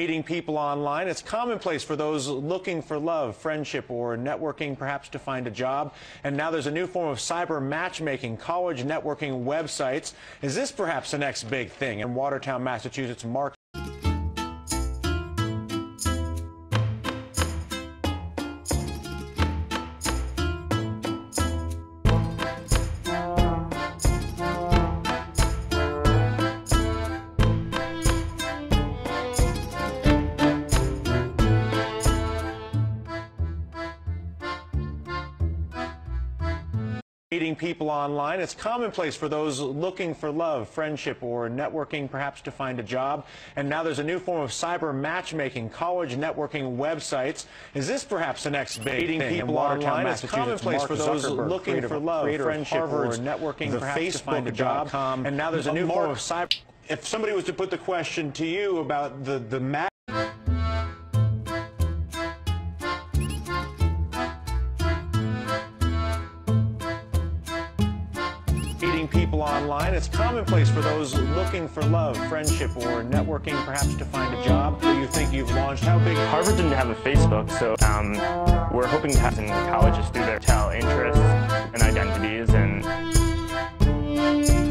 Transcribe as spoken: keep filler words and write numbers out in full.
Meeting people online, it's commonplace for those looking for love, friendship, or networking, perhaps to find a job. And now there's a new form of cyber matchmaking, college networking websites. Is this perhaps the next big thing? In Watertown, Massachusetts, Mark. Meeting people online, it's commonplace for those looking for love, friendship, or networking, perhaps to find a job. And now there's a new form of cyber matchmaking, college networking websites. Is this perhaps the next big meeting thing? People in Watertown, online, it's commonplace for those Zuckerberg, looking for love, friendship, or networking, the perhaps Facebook to find a job. Com, and now there's a new Mark, form of cyber. If somebody was to put the question to you about the the match. People online, it's commonplace for those looking for love, friendship, or networking, perhaps to find a job. Do you think you've launched? How big? Harvard didn't have a Facebook, so um, we're hoping to have some colleges through their tell interests and identities and.